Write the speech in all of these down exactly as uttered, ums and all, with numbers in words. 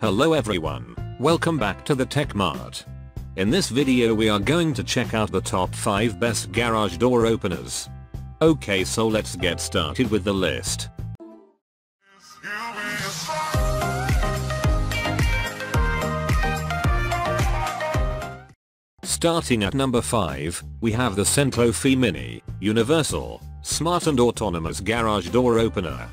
Hello everyone, welcome back to the Tech Mart. In this video we are going to check out the top five best garage door openers. Okay, so let's get started with the list. Starting at number five, we have the Senclo Fi Mini, universal, smart and autonomous garage door opener.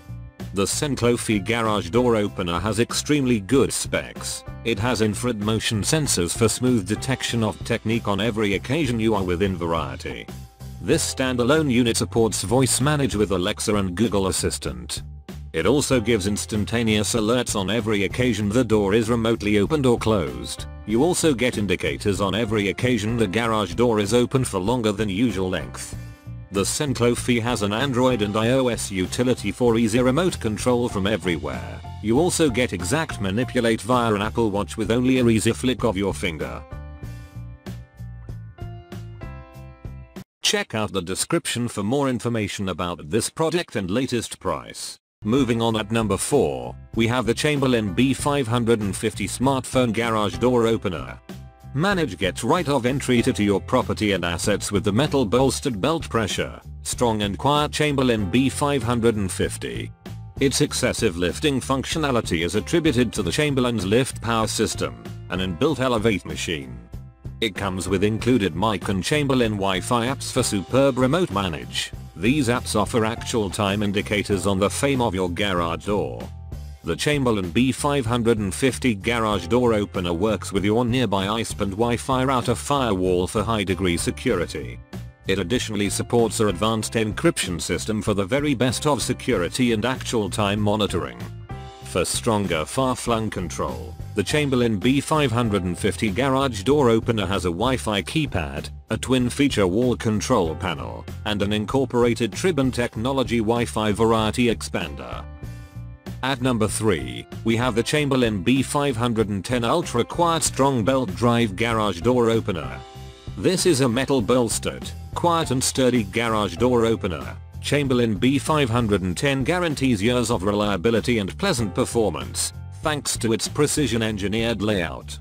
The Senclo Fi garage door opener has extremely good specs. It has infrared motion sensors for smooth detection of technique on every occasion you are within variety. This standalone unit supports voice manage with Alexa and Google Assistant. It also gives instantaneous alerts on every occasion the door is remotely opened or closed. You also get indicators on every occasion the garage door is open for longer than usual length. The Senclo Fi has an Android and iOS utility for easy remote control from everywhere. You also get exact manipulate via an Apple Watch with only a easy flick of your finger. Check out the description for more information about this product and latest price. Moving on at number four, we have the Chamberlain B five fifty smartphone garage door opener. Manage get right of entry to your property and assets with the metal bolstered belt pressure, strong and quiet Chamberlain B five fifty. Its excessive lifting functionality is attributed to the Chamberlain's lift power system, an inbuilt elevate machine. It comes with included MyQ and Chamberlain Wi-Fi apps for superb remote manage. These apps offer actual time indicators on the frame of your garage door. The Chamberlain B five fifty garage door opener works with your nearby I S P and Wi-Fi router firewall for high degree security. It additionally supports our advanced encryption system for the very best of security and actual time monitoring. For stronger far-flung control, the Chamberlain B five fifty garage door opener has a Wi-Fi keypad, a twin-feature wall control panel, and an incorporated Tribun technology Wi-Fi variety expander. At number three, we have the Chamberlain B five ten Ultra Quiet Strong Belt Drive Garage Door Opener. This is a metal bolstered, quiet and sturdy garage door opener. Chamberlain B five ten guarantees years of reliability and pleasant performance, thanks to its precision engineered layout.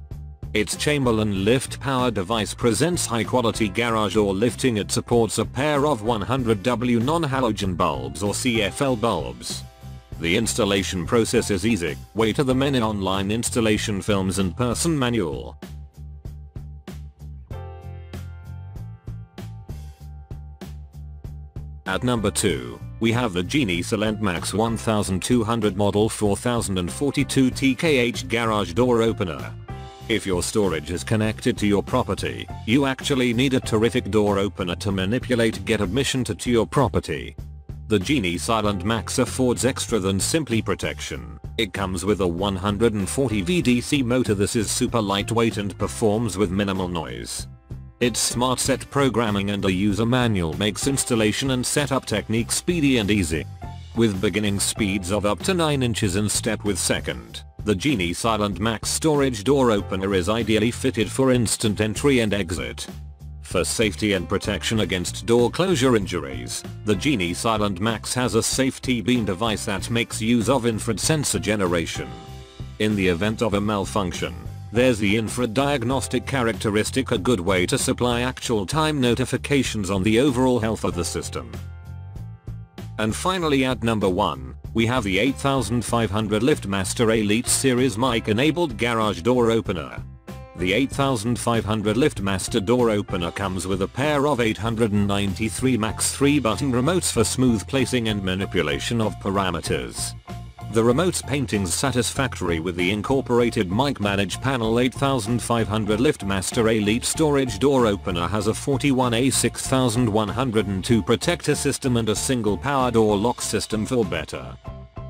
Its Chamberlain lift power device presents high quality garage door lifting. It supports a pair of one hundred watt non-halogen bulbs or C F L bulbs. The installation process is easy. Wait for the many online installation films and person manual. At number two, we have the Genie SilentMax twelve hundred Model four thousand forty-two T K H Garage Door Opener. If your storage is connected to your property, you actually need a terrific door opener to manipulate get admission to, to your property. The Genie SilentMax affords extra than simply protection. It comes with a one hundred forty volt D C motor. This is super lightweight and performs with minimal noise. Its smart set programming and a user manual makes installation and setup technique speedy and easy. With beginning speeds of up to nine inches in step with second, the Genie SilentMax storage door opener is ideally fitted for instant entry and exit. For safety and protection against door closure injuries, the Genie SilentMax has a safety beam device that makes use of infrared sensor generation. In the event of a malfunction, there's the infrared diagnostic characteristic, a good way to supply actual time notifications on the overall health of the system. And finally at number one, we have the eighty-five hundred Liftmaster Elite Series mic-enabled garage door opener. The eighty-five hundred Liftmaster door opener comes with a pair of eight hundred ninety-three max three button remotes for smooth placing and manipulation of parameters. The remote's paintings satisfactory with the incorporated mic manage panel. eighty-five hundred Liftmaster Elite storage door opener has a forty-one A sixty-one oh two protector system and a single power door lock system for better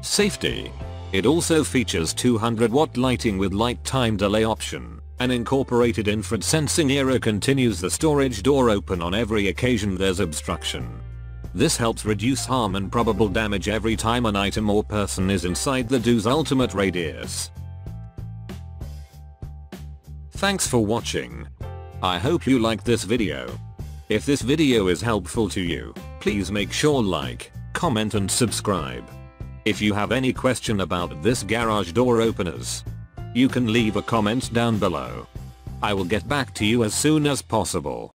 safety. It also features two hundred watt lighting with light time delay option. An incorporated infrared sensing era continues the storage door open on every occasion there's obstruction. This helps reduce harm and probable damage every time an item or person is inside the door's ultimate radius. Thanks for watching. I hope you liked this video. If this video is helpful to you, please make sure like, comment and subscribe. If you have any question about this garage door openers, you can leave a comment down below. I will get back to you as soon as possible.